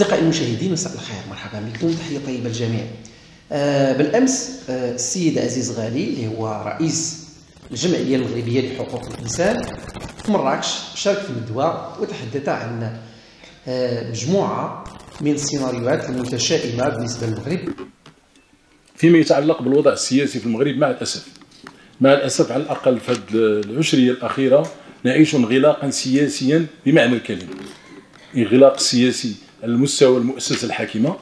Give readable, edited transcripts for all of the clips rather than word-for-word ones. أصدقائي المشاهدين مساء الخير، مرحبا بكم، تحية طيبة للجميع. بالأمس السيد عزيز غالي اللي هو رئيس الجمعية المغربية لحقوق الإنسان في مراكش شارك في الندوة وتحدث عن مجموعة من السيناريوهات المتشائمة بالنسبة للمغرب فيما يتعلق بالوضع السياسي في المغرب. مع الأسف على الأقل في هذه العشرية الأخيرة نعيش انغلاقا سياسيا بمعنى الكلمة، انغلاق سياسي على مستوى المؤسسة الحاكمة.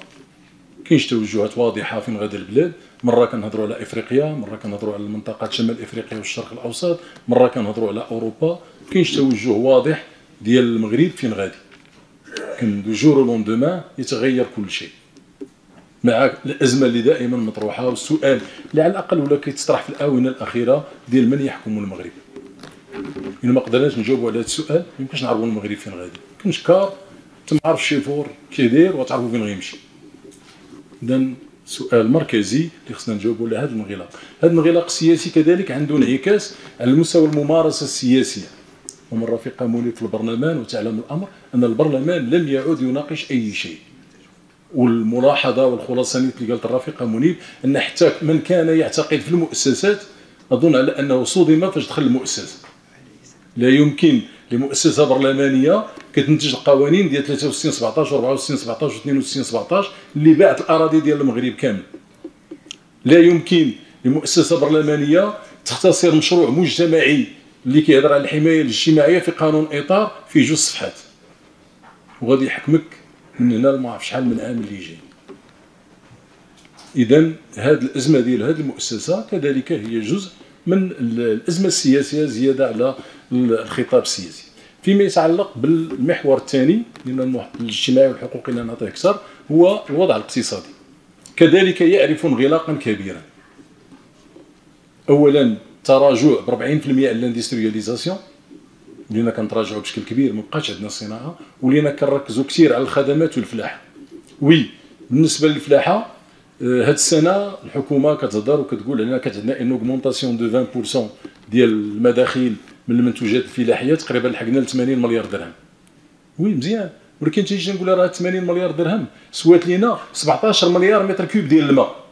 كاينش توجهات واضحة فين غادا البلاد، مرة كنهضروا على افريقيا، مرة كنهضروا على منطقة شمال افريقيا والشرق الاوسط، مرة كنهضروا على اوروبا. كاينش توجه واضح ديال المغرب فين غادي. كان دو جور لوندومان يتغير كل شيء مع الازمة اللي دائما مطروحة، والسؤال اللي على الاقل ولا كيتطرح في الاونة الاخيرة ديال من يحكم المغرب. إلا ما قدرناش نجاوبوا على هذا السؤال ما يمكنش نعرفوا المغرب فين غادي. كنش كار تنعرف الشيفور كيدير وتعرفوا فين غيمشي. إذن سؤال مركزي اللي خصنا نجاوبوا على هذا الانغلاق. هذا الانغلاق السياسي كذلك عنده انعكاس على مستوى الممارسة السياسية. ومن رفيق مولي في البرلمان وتعلم الأمر أن البرلمان لم يعد يناقش أي شيء. والملاحظة والخلاصة اللي قالت الرفيقة منيب أن حتى من كان يعتقد في المؤسسات أظن على أنه صدم فاش دخل المؤسسة. لا يمكن لمؤسسه برلمانيه كتنتج القوانين ديال 63 17 64 17 62 17 اللي باعت الاراضي ديال المغرب كامل. لا يمكن لمؤسسه برلمانيه تختصر مشروع مجتمعي اللي كيهضر على الحمايه الاجتماعيه في قانون اطار فيه 2 صفحات وغادي يحكمك من هنا ما عرف شحال من عام اللي جاي. اذا هذه الازمه ديال هذه المؤسسه كذلك هي جزء من الازمه السياسيه زياده على الخطاب السياسي. فيما يتعلق بالمحور الثاني من الاجتماعي والحقوقي اللي نعطيه اكثر هو الوضع الاقتصادي. كذلك يعرف انغلاقا كبيرا. اولا تراجع ب 40% الاندسترياليزاسيون، ولينا كنتراجعوا بشكل كبير، ما بقاش عندنا الصناعه، ولينا كنركزوا كثير على الخدمات والفلاحه. وي بالنسبه للفلاحه هاد السنه الحكومه كتهضر وكتقول علينا كتعندنا ان اوغمونطاسيون دو 20% ديال المداخيل من المنتوجات الفلاحيه، تقريبا لحقنا ل 80 مليار درهم. وي مزيان، ولكن تيجي نقول راه 80 مليار درهم سوات لينا 17 مليار متر كوب ديال الماء.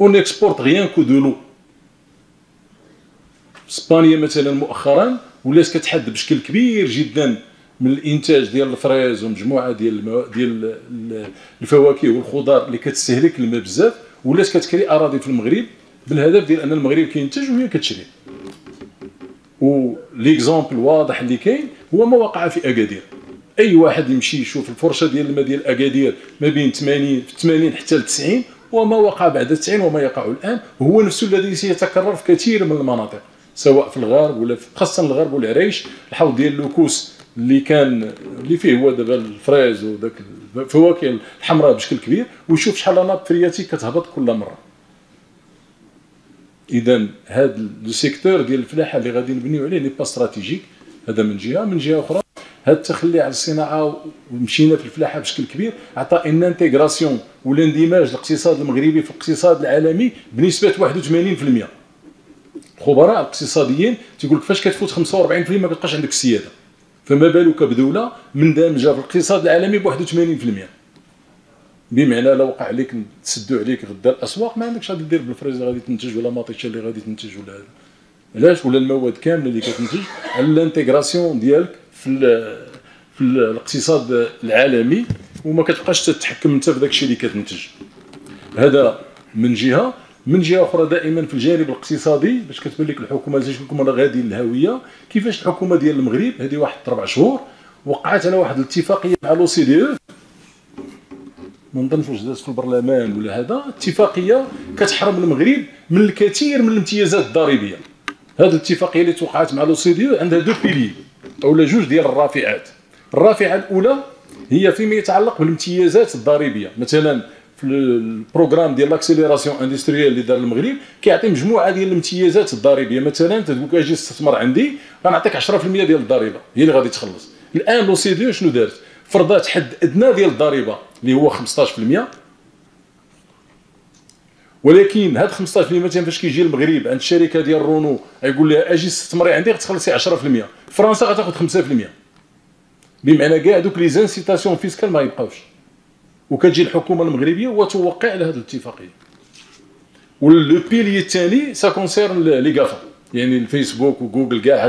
اون اكسبورت غيان كو دو لو. اسبانيا مثلا مؤخرا ولات كتحد بشكل كبير جدا من الانتاج ديال الفريز ومجموعه ديال الفواكه والخضار اللي كتستهلك الماء بزاف، ولات كتكري اراضي في المغرب بالهدف ديال ان المغرب كينتج وهي كتشري. و ليكزامبل واضح اللي كاين هو ما وقع في اكادير. اي واحد يمشي يشوف الفرشه ديال الماء ديال اكادير ما بين 80 حتى ل 90 وما وقع بعد 90 وما يقع الان هو نفسه الذي سيتكرر في كثير من المناطق سواء في الغرب ولا خاصه الغرب والعريش. الحوض ديال لوكوس اللي فيه هو دابا الفريز وداك الفواكه الحمراء بشكل كبير، ويشوف شحال انا فرياتي كتهبط كل مره. اذا هذا لو سيكتور ديال الفلاحه اللي غادي نبنيو عليه ني با استراتيجيك، هذا من جهه. من جهه اخرى هذا التخلي على الصناعه ومشينا في الفلاحه بشكل كبير عطى ان انتيغراسيون ولا اندماج الاقتصاد المغربي في الاقتصاد العالمي بنسبه 81%. الخبراء الاقتصاديين تيقول لك فاش كتفوت 45% ما كتبقاش عندك السياده، فما بالك بدوله مندمجه في الاقتصاد العالمي ب 81%. بمعنى لو وقع عليك تسدوا عليك غدا الاسواق ما عندكش غادي دير بالفريزه غادي تنتج ولا ماطيشه اللي غادي تنتج ولا هذا. علاش؟ ولا المواد كامله اللي كتنتج على الانتيغراسيون ديالك في الاقتصاد العالمي وما كتبقاش تتحكم انت في داك الشيء اللي كتنتج. هذا من جهه. من جهه اخرى دائما في الجانب الاقتصادي باش كتبان لك الحكومه تيكون راه غادي للهاويه. كيفاش الحكومه ديال المغرب هذه واحد 4 شهور وقعت على واحد الاتفاقيه مع لو سي دي او، ما نظنش واش دازت في البرلمان ولا هذا، اتفاقيه كتحرم المغرب من الكثير من الامتيازات الضريبيه. هذه الاتفاقيه اللي توقعت مع لو سي دي او عندها 2 بيلي اولا جوج ديال الرافعات. الرافعه الاولى هي فيما يتعلق بالامتيازات الضريبيه، مثلا في البروغرام ديال لاكسيليراسيون اندستريال اللي دار المغرب كيعطي مجموعه ديال الامتيازات الضريبيه. مثلا تقول لك اجي استثمر عندي غنعطيك 10% ديال الضريبه هي اللي غادي تخلص. الان لو سي دي او شنو دارت؟ فرضات حد ادنى ديال الضريبه اللي هو 15%، ولكن هاد 15% مثلا فاش كيجي المغرب عند الشركه ديال رونو يقول لها اجي استثمري عندي غتخلصي 10%، فرنسا غتاخذ 5%. بمعنى كاع دوك لي زانسيتاسيون فيسكال ما يبقاوش، وكتجي الحكومه المغربيه وتوقع على هذه الاتفاقيه. واللو بيلي الثاني سا كونسيرن لي كافا، يعني الفيسبوك وجوجل كاع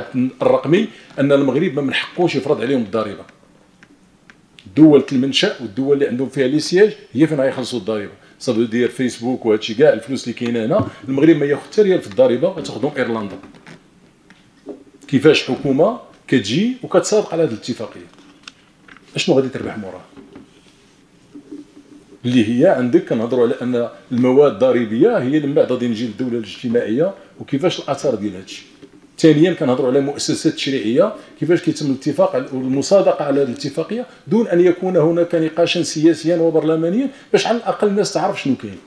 الرقمي، ان المغرب ما من حقوش يفرض عليهم الضريبه. دول المنشا والدول اللي عندهم فيها لي سياج هي فين غيخلصوا الضريبه، صافي دير فيسبوك وهادشي كاع الفلوس اللي كاينه هنا المغرب ما ياخذ حتى ريال في الضريبه، غتاخذهم ايرلندا. كيفاش حكومه كتجي وكتسابق على هذه الاتفاقيه؟ اشنو غادي تربح موراها؟ اللي هي عندك كنهضروا على ان المواد الضريبيه هي من بعد غادي نجي للدوله الاجتماعيه وكيفاش الاثار ديال هادشي. ثانيا كنهضروا على مؤسسات تشريعيه كيفاش كيتم الاتفاق والمصادقه على هذه الاتفاقيه دون ان يكون هناك نقاشا سياسيا وبرلمانيا، باش على الاقل الناس تعرف شنو كاين.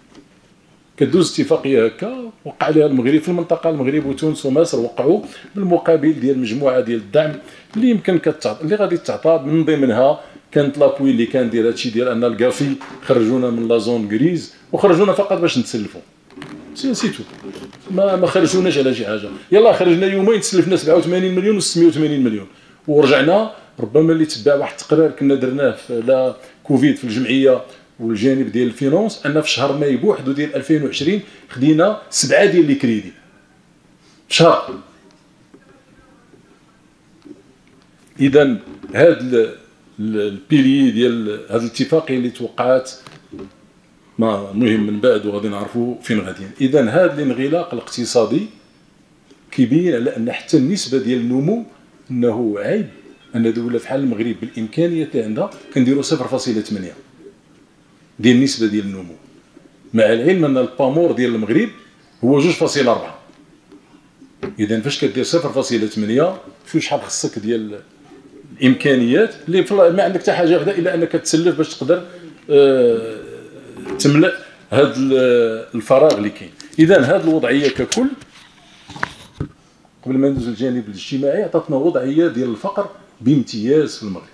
كدوز اتفاقيه هكا وقع عليها المغرب في المنطقه، المغرب وتونس ومصر وقعوا بالمقابل ديال مجموعه ديال الدعم اللي يمكن كتعطى اللي غادي تعطى، من ضمنها كانت لابوي اللي كان داير هادشي ديال ان الكافي خرجونا من لا زون غريز وخرجونا فقط باش نتسلفوا، سيتو ما خرجوناش على شي حاجه. يلا خرجنا يومين تسلفنا 87 مليون و 680 مليون، ورجعنا ربما اللي تبع واحد التقرير كنا درناه في لا كوفيد في الجمعيه والجانب ديال الفينونس، ان في شهر مايو حدود ديال 2020 خدينا 7 ديال لي كريدي في شهر. اذا هاد البيلي ديال هاد الاتفاقيه اللي توقعات ما مهم من بعد وغادي نعرفوا فين غاديين. اذا هذا الانغلاق الاقتصادي كيبين على ان حتى النسبه ديال النمو انه عيب، ان دوله فحال المغرب بالامكانيات اللي عندها كنديروا 0.8 ديال النسبه ديال النمو، مع العلم ان البامور ديال المغرب هو 2.4. اذا فاش كدير 0.8 شوف شحال خصك ديال الامكانيات اللي ما عندك حتى حاجه غدا الا انك تسلف باش تقدر تملأ هذا الفراغ اللي كاين. اذا هذه الوضعيه ككل قبل ما ندوز للجانب الاجتماعي عطاتنا وضعيه ديال الفقر بامتياز في المغرب.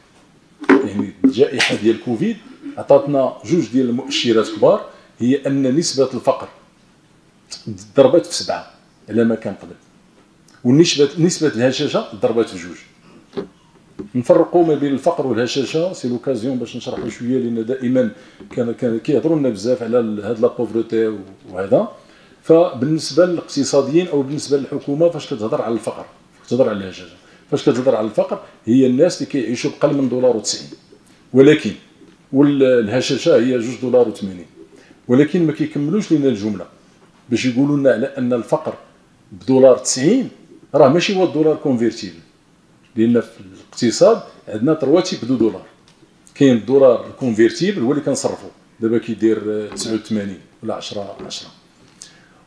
يعني الجائحه ديال كوفيد عطاتنا جوج ديال المؤشرات كبار، هي ان نسبه الفقر ضربت في 7 على ما كان قبل، ونسبه الهشاشه ضربت في 2. نفرقوا ما بين الفقر والهشاشه، سي لوكازيون باش نشرحوا شويه، لان دائما كان كيهضروا لنا بزاف على هاد لا بوفرتي وهذا. فبالنسبه للاقتصاديين او بالنسبه للحكومه فاش كتهضر على الفقر كتهضر على الهشاشه، فاش كتهضر على الفقر هي الناس اللي كيعيشوا بقل من $1.90، ولكن والهشاشه هي $2.80، ولكن ما كيكملوش لنا الجمله باش يقولوا لنا على ان الفقر $1.90 راه ماشي هو الدولار كونفيرتيبل، لان في الاقتصاد عندنا ترواتيب دو دولار. كاين الدولار الكونفيرتيبل هو اللي كنصرفو دابا كيدير 89 ولا 10،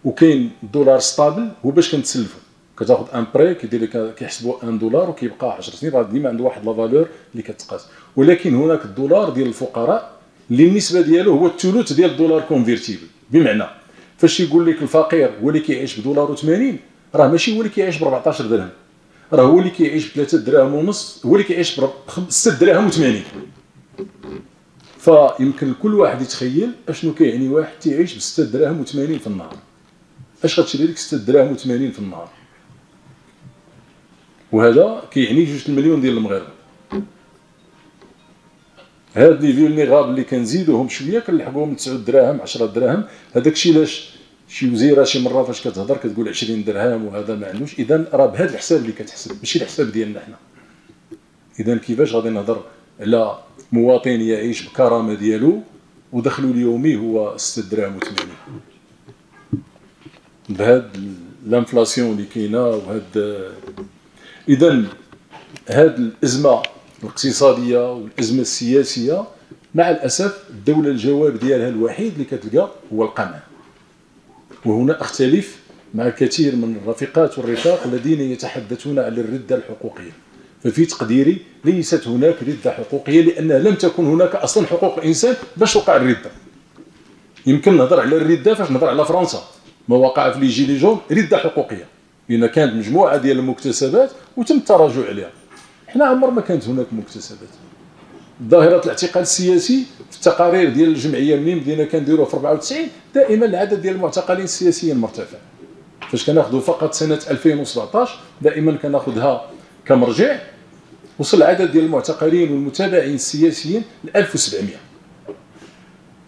وكاين الدولار ستابل هو باش كنتسلفو، كتاخذ ان بري كيدير لك كيحسبوا $1 وكيبقى 10 سنين، راه ديما عنده واحد لا فالور اللي كتقاس. ولكن هناك الدولار ديال الفقراء اللي النسبه ديالو هو الثلث ديال الدولار كونفيرتيبل، بمعنى فاش يقول لك الفقير هو اللي كيعيش $1.80 راه ماشي هو اللي كيعيش ب 14 درهم، راه هو اللي كيعيش ب 3.5 هو اللي كيعيش ب 6.80. فيمكن كل واحد يتخيل اشنو كيعني واحد تيعيش ب 6.80 في النهار، اش غتشري لك 6.80 في النهار؟ وهذا كيعني 2 مليون ديال المغاربه. هاد لي فيلنيغابل اللي كنزيدوهم شويه كنلحقوهم 9 دراهم 10 دراهم، هذاك الشيء علاش شي وزيره شي مره فاش كتهضر كتقول 20 درهم وهذا ما عندوش. اذا راه بهذا الحساب اللي كتحسب ماشي الحساب ديالنا حنا. اذا كيفاش غادي نهضر على مواطن يعيش بكرامه ديالو ودخلو اليومي هو 6.80 بهاد الانفلاسيون اللي كاينه وهاد. اذا هاد الازمه الاقتصاديه والازمه السياسيه مع الاسف الدوله الجواب ديالها الوحيد اللي كتلقى هو القمع. وهنا أختلف مع الكثير من الرفيقات والرفاق الذين يتحدثون عن الردة الحقوقية، ففي تقديري ليست هناك ردة حقوقية، لأنها لم تكن هناك أصلا حقوق الإنسان باش وقع الردة. يمكن نهضر على الردة فاش نهضر على فرنسا، ما وقع في لي جيلي جون ردة حقوقية، لأن كانت مجموعة ديال المكتسبات وتم التراجع عليها. حنا عمر ما كانت هناك مكتسبات. ظاهرة الاعتقال السياسي في التقارير ديال الجمعية منيب بدينا كنديروه في 94 دائما العدد ديال المعتقلين السياسيين مرتفع. فاش كناخذوا فقط سنة 2017 دائما كناخذها كمرجع، وصل العدد ديال المعتقلين والمتابعين السياسيين ل 1700.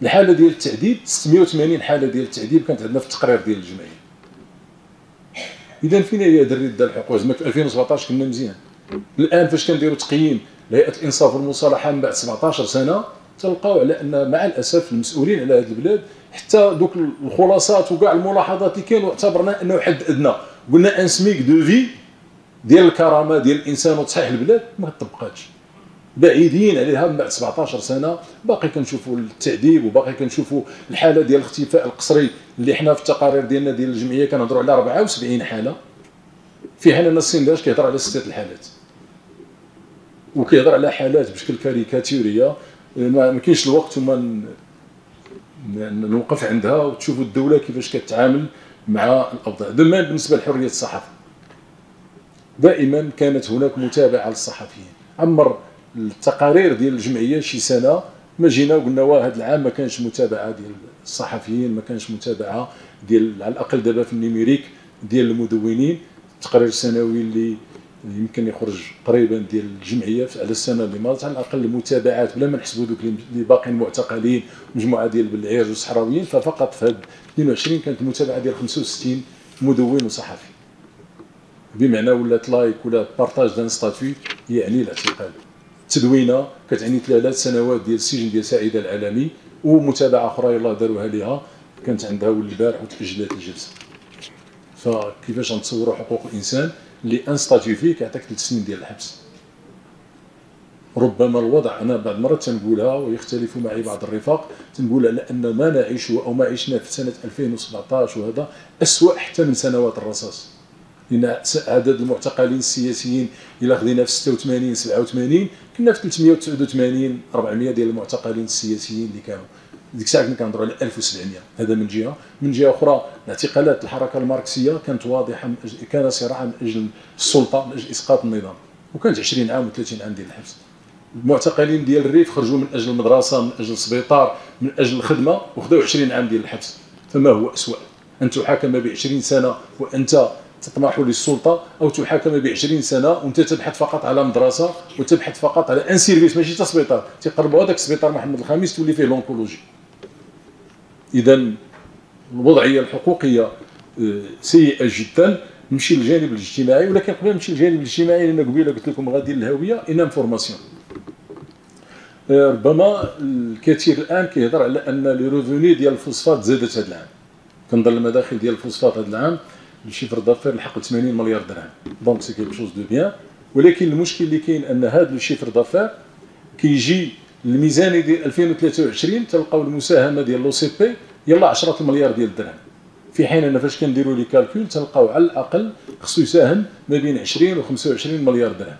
الحاله ديال التعذيب 680 حاله ديال التعذيب كانت عندنا في التقرير ديال الجمعيه. اذا فين هي دريت دار الحقوق؟ زعما في 2017 كنا مزيان. الان فاش كنديروا تقييم لهيئه الانصاف والمصالحه من بعد 17 سنه تلقاو على ان مع الاسف المسؤولين على هذه البلاد حتى دوك الخلاصات وكاع الملاحظات اللي كانوا اعتبرنا انه حد ادنى، قلنا ان سميك دو في ديال الكرامه ديال الانسان وتصحيح البلاد ما طبقاتش، بعيدين عليها من بعد 17 سنه. باقي كنشوفوا التعذيب وباقي كنشوفوا الحاله ديال الاختفاء القسري اللي حنا في التقارير ديالنا ديال الجمعيه كنهضروا على 74 حاله، في حين ان السنداج كيهضر على 6 الحالات، وكيهضر على حالات بشكل كاريكاتوريه ما كاينش الوقت وما نوقف عندها، وتشوفوا الدوله كيفاش كتعامل مع الأوضاع. دابا بالنسبه لحريه الصحافه دائما كانت هناك متابعه للصحفيين. عمر التقارير ديال الجمعيه شي سنه ما جينا وقلنا واه هذا العام ما كانش متابعه ديال الصحفيين، ما كانش متابعه ديال على الاقل دابا في النيميريك ديال المدونين. التقرير السنوي اللي يمكن يخرج قريبا ديال الجمعيه على السنه اللي مضات على الاقل المتابعات بلا ما نحسبوا دوك اللي باقيين معتقلين مجموعه ديال بالعير والصحراويين، ففقط في هاد 22 كانت المتابعه ديال 65 مدون وصحفي، بمعنى ولات لايك ولا بارطاج دان ستاتوي يعني الاعتقال. تدوينه كتعني 3 سنوات ديال السجن ديال سعيده العالمي ومتابعه اخرى يلاه داروها ليها كانت عندها والبارح وتاجلات الجلسه. فكيفاش غنتصوروا حقوق الانسان اللي ان ستاتيو فيه كيعطيك 3 سنين ديال الحبس؟ ربما الوضع انا بعض المرات تنقولها ويختلف معي بعض الرفاق، تنقول على ان ما نعيشه او ما عشناه في سنه 2017 وهذا اسوء حتى من سنوات الرصاص، لأن عدد المعتقلين السياسيين إلا خدينا في 86 87 كنا في 389 400 ديال المعتقلين السياسيين اللي كانوا ديك الساعة، كنا كنهضروا على 1700. هذا من جهة، من جهة أخرى الاعتقالات الحركة الماركسية كانت واضحة، كان صراعا من أجل السلطة من أجل إسقاط النظام، وكانت 20 عام و30 عام ديال الحبس. المعتقلين ديال الريف خرجوا من أجل المدرسة، من أجل السبيطار، من أجل الخدمة، وخداو 20 عام ديال الحبس. فما هو أسوأ؟ أن تحاكم ب 20 سنة وأنت تطمح للسلطه، او تحاكم ب 20 سنه وانت تبحث فقط على مدرسه وتبحث فقط على ان سيرفيس ماشي حتى سبيطار، تيقربوا هذاك السبيطار محمد الخامس تولي فيه لونكولوجي. اذا الوضعيه الحقوقيه سيئه جدا. نمشي للجانب الاجتماعي، ولكن قبل ما نمشي للجانب الاجتماعي لان قبيله قلت لكم غادي للهويه انفورماسيون. ربما الكثير الان كيهضر على ان لي روفوني ديال الفوسفات زادت هذا العام، كنظن المداخل ديال الفوسفات هذا العام الشفر دافير لحق 80 مليار درهم، دونك سي كيلكو شوز دو بيان. ولكن المشكل اللي كاين ان هذا الشفر دافير كيجي الميزانيه ديال 2023 تلقاو المساهمه ديال لو سي بي يلا 10 مليار ديال الدرهم، في حين ان فاش كنديروا لي كالكول تلقاو على الاقل خصو يساهم ما بين 20 و 25 مليار درهم.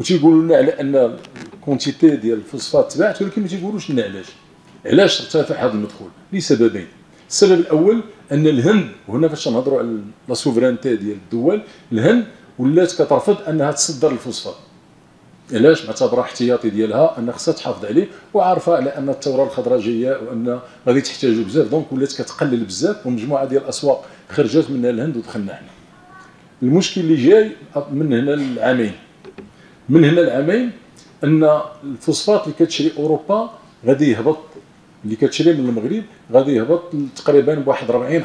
وتيقولوا لنا على ان الكونتيتي ديال الفوسفات تباعت، ولكن ما تيقولوش لنا علاش ارتفع هذا المدخول، لسببين. السبب الاول ان الهند، وهنا فاش نهضروا على لا سوفرانتي ديال الدول، الهند ولات كترفض انها تصدر الفوسفات. علاش؟ معتبره احتياطي ديالها ان خصها تحافظ عليه، وعارفه على ان الثوره الخضراء جايه وان غادي تحتاجو بزاف، دونك ولات كتقلل بزاف، ومجموعه ديال الاسواق خرجت منها الهند ودخلنا حنا. المشكل اللي جاي من هنا لعامين، من هنا لعامين ان الفوسفات اللي كتشري اوروبا غادي يهبط، اللي كتشري من المغرب غادي يهبط تقريبا بواحد 40 45%.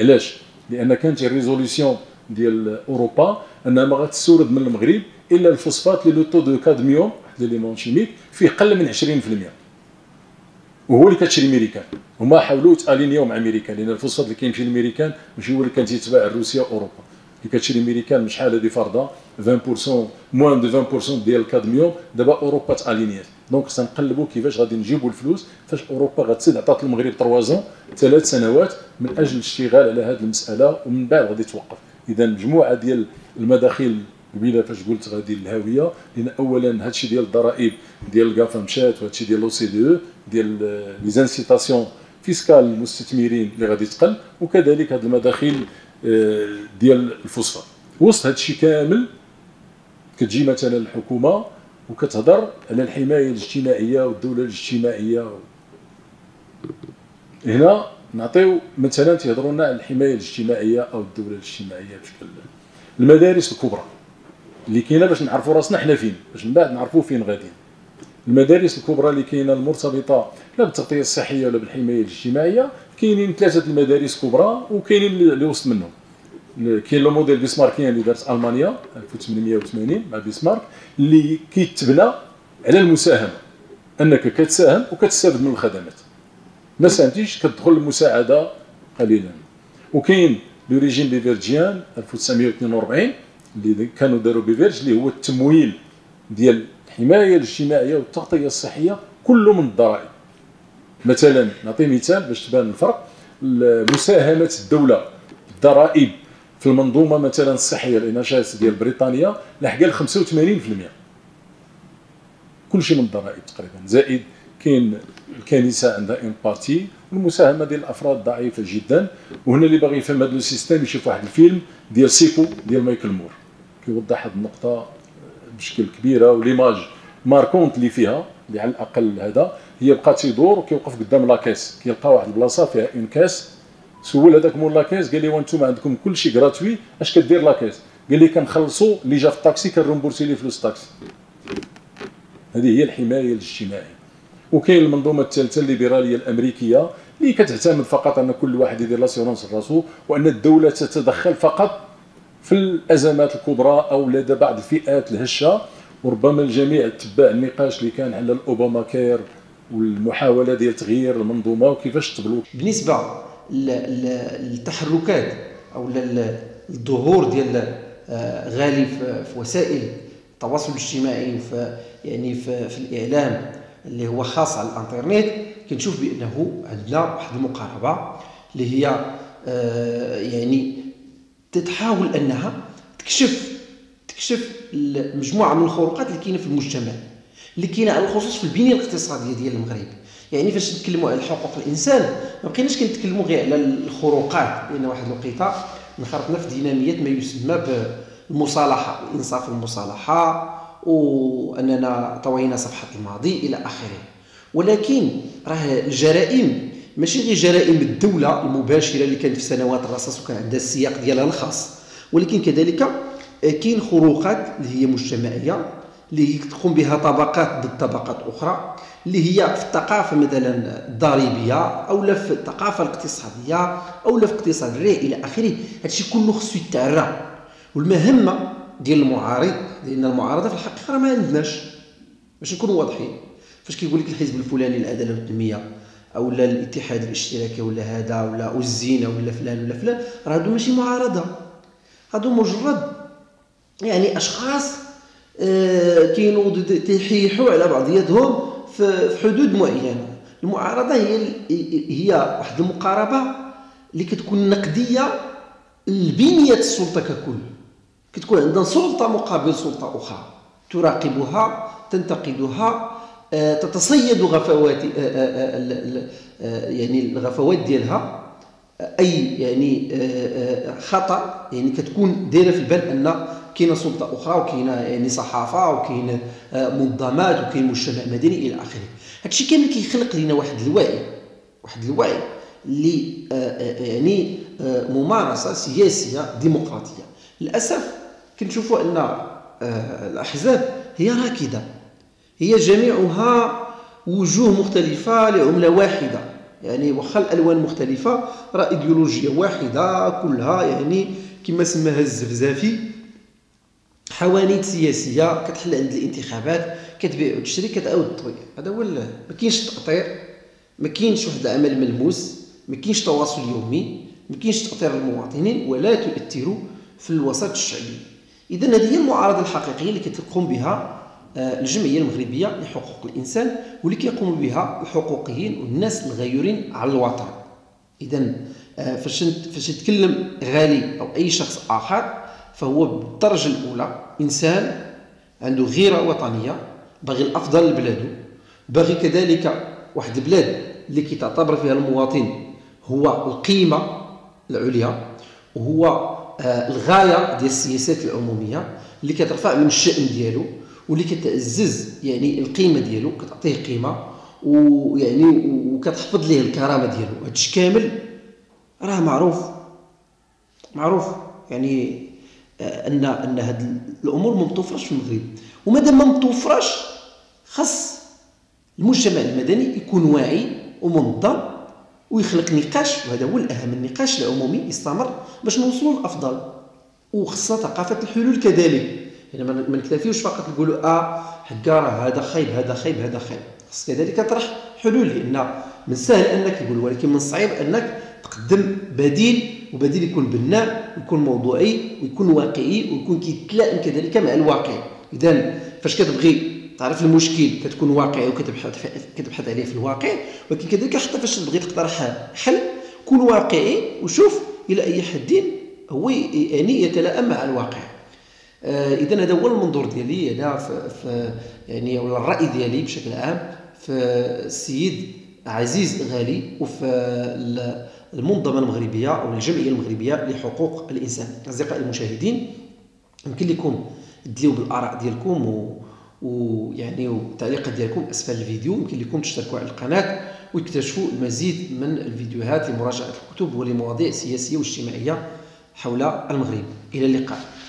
علاش؟ لان كانت الريزوليسيون ديال اوروبا انها ما غاتستورد من المغرب الا الفوسفات اللي لو طو دو كادميوم واحد ليمون شيميك فيه قل من 20%، وهو اللي كتشري الميريكان. هما حاولوا يتالينيو مع الميريكان، لان الفوسفات اللي كيمشي للميريكان ماشي هو اللي كان تيتباع لروسيا اوروبا، اللي كتشري الميريكان من شحال هذه فرضا 20% موان دو 20% ديال الكادميوم. دابا اوروبا تالينيات، دونك سنقلبوا كيفاش غادي نجيبوا الفلوس. فاش اوروبا غتسد عطات المغرب 3 سنوات من اجل الاشتغال على هذه المساله، ومن بعد غادي توقف. اذا مجموعه ديال المداخيل قبيله فاش قلت غادي للهاويه، لان اولا هذا الشيء ديال الضرائب ديال الكافا مشات، وهذا الشيء ديال لو سي دي او ديال لي زانسيتاسيون فيسكال المستثمرين اللي غادي تقل، وكذلك هذه المداخيل ديال الفوسفات. وسط هذا الشيء كامل كتجي مثلا الحكومه وكتهضر على الحمايه الاجتماعيه والدوله الاجتماعيه. هنا نعطيو مثلا تيهضروا لنا على الحمايه الاجتماعيه او الدوله الاجتماعيه بشكل المدارس الكبرى، اللي كاينه باش نعرفوا راسنا حنا فين، باش من بعد نعرفوا فين غاديين. المدارس الكبرى اللي كاينه المرتبطه لا بالتغطيه الصحيه ولا بالحمايه الاجتماعيه، كاينين ثلاثه المدارس كبرى وكاينين اللي وسط منهم. كاين لو موديل بسماركيان اللي دارت المانيا 1880 مع بسمارك، اللي كيتبنى على المساهمه، انك كتساهم وكتستافد من الخدمات. ما ساهمتيش كتدخل المساعده قليلا. وكاين لو ريجيم بيفرجيان 1942 اللي كانوا داروا بيفرج، اللي هو التمويل ديال الحمايه الاجتماعيه والتغطيه الصحيه كله من الضرائب. مثلا نعطي مثال باش تبان الفرق، مساهمه الدوله الضرائب في المنظومه مثلا الصحيه الانشاس ديال بريطانيا لحقا ل 85%، كلشي من الضرائب تقريبا، زائد كاين الكنيسه عندها ان بارتي والمساهمه ديال الافراد ضعيفه جدا. وهنا اللي باغي يفهم هذا السيستم يشوف واحد الفيلم ديال سيكو ديال مايكل مور، كيوضح هذه النقطه بشكل كبيره. وليماج ماركونت اللي فيها اللي على الاقل هذا، هي بقى تيدور وكيوقف قدام لاكاس، كيلقى واحد البلاصه فيها اون كاس. سول هذاك مول لاكاس قال لي وانتم عندكم كلشي غراتوي اش كدير لاكاس؟ قال لي كنخلصوا اللي جا في الطاكسي كنرمبورسي ليه فلوس الطاكسي. هذه هي الحمايه الاجتماعيه. وكاين المنظومه الثالثه الليبراليه الامريكيه اللي كتعتمد فقط ان كل واحد يدير لاسيورونس لراسو، وان الدوله تتدخل فقط في الازمات الكبرى او لدى بعض الفئات الهشه. وربما الجميع تبع النقاش اللي كان على الاوباما كير والمحاوله ديال تغيير المنظومه وكيفاش تبلوك. بالنسبه للتحركات او الظهور ديال غالي في وسائل التواصل الاجتماعي وفي يعني في الاعلام اللي هو خاص على الانترنت، كنشوف بانه عندنا واحد المقاربه اللي هي يعني تتحاول انها تكشف مجموعه من الخروقات اللي كاينه في المجتمع، اللي كاينه على الخصوص في البنيه الاقتصاديه ديال المغرب. يعني فاش نتكلموا على حقوق الانسان ما بقيناش كنتكلموا غير على الخروقات، لان واحد الوقيته انخرطنا في ديناميات ما يسمى بالمصالحه، الانصاف والمصالحه، واننا طوينا صفحه الماضي الى اخره. ولكن راه الجرائم ماشي غير جرائم الدوله المباشره اللي كانت في سنوات الرصاص وكان عندها السياق ديالها الخاص، ولكن كذلك كاين خروقات اللي هي مجتمعيه اللي تقوم بها طبقات ضد طبقات اخرى، اللي هي في الثقافه مثلا الضريبيه او لا في الثقافه الاقتصاديه او لا في اقتصاد الريع الى اخره. هادشي كله خصو يتعرى. والمهمه ديال المعارض، لان المعارضه في الحقيقه ما عندناش، باش نكونوا واضحين، فاش كيقول لك الحزب الفلاني العداله والتنميه او لا الاتحاد الاشتراكي ولا هذا ولا الزينه ولا فلان ولا فلان، راه هادو ماشي معارضه، هادو مجرد يعني اشخاص كاينوا تيحيحوا على بعضياتهم في حدود معينه. المعارضه هي واحد المقاربه اللي كتكون نقديه لبنيه السلطه ككل، كتكون عندنا سلطه مقابل سلطه اخرى تراقبها، تنتقدها، تتصيد غفوات يعني الغفوات ديالها، اي يعني خطا، يعني كتكون دايره في البال ان كاينه سلطه اخرى وكاينه يعني صحافه وكاينه منظمات وكاين مجتمع مدني الى اخره. هادشي كامل كيخلق لنا واحد الوعي اللي يعني ممارسه سياسيه ديمقراطيه. للاسف كنشوفوا ان الاحزاب هي راكده، هي جميعها وجوه مختلفه لعمله واحده، يعني واخا الالوان مختلفه راه ايديولوجيه واحده كلها، يعني كما سماها الزفزافي حوانيت سياسيه كتحل عند الانتخابات، كتبيع وتشري كتعاود تطوي. هذا هو، ما كاينش تقطيع، ما كاينش واحد العمل ملموس، ما كاينش تواصل يومي، ما كاينش تاطير المواطنين ولا تؤثر في الوسط الشعبي. اذا هذه هي المعارضه الحقيقيه اللي كتقوم بها الجمعيه المغربيه لحقوق الانسان، واللي كيقوم بها الحقوقيين والناس الغيورين على الوطن. اذا فاش يتكلم غالي او اي شخص اخر، فهو بالدرجه الاولى انسان عنده غيره وطنيه، باغي الافضل لبلاده، باغي كذلك واحد البلاد اللي كيتعتبر فيها المواطن هو القيمه العليا، وهو الغايه ديال السياسات العموميه اللي كترفع من الشأن ديالو واللي كتعزز يعني القيمه ديالو، كتعطيه قيمه ويعني وكتحفظ ليه الكرامه ديالو. هادشي كامل راه معروف يعني ان هذه الامور ما متوفرش في المغرب. ومادام ما متوفرش خاص المجتمع المدني يكون واعي ومنظم ويخلق نقاش، وهذا هو الاهم، النقاش العمومي يستمر باش نوصلوا للافضل. وخصها ثقافه الحلول كذلك، يعني ما نكتفيوش فقط نقولوا حكا راه هذا خايب هذا خايب هذا خايب، خص كذلك تطرح حلول، لان من السهل انك تقول ولكن من الصعيب انك تقدم بديل، وبديل يكون بناء ويكون موضوعي ويكون واقعي ويكون كيتلائم كذلك مع الواقع. اذا فاش كتبغي تعرف المشكل كتكون واقعي وكتبحث عليه في الواقع، ولكن كذلك حتى فاش تبغي تقترح حل كون واقعي وشوف الى اي حد هو يعني يتلائم مع الواقع. اذا هذا هو المنظور ديالي انا يعني ولا الراي ديالي بشكل عام في السيد عزيز غالي وفي المنظمه المغربيه او الجمعيه المغربيه لحقوق الانسان. اصدقائي المشاهدين، يمكن لكم تدليو بالاراء ديالكم ويعني والتعليقات ديالكم اسفل الفيديو، يمكن لكم تشتركوا على القناه وتكتشفوا المزيد من الفيديوهات لمراجعه الكتب ولمواضيع سياسيه واجتماعيه حول المغرب. الى اللقاء.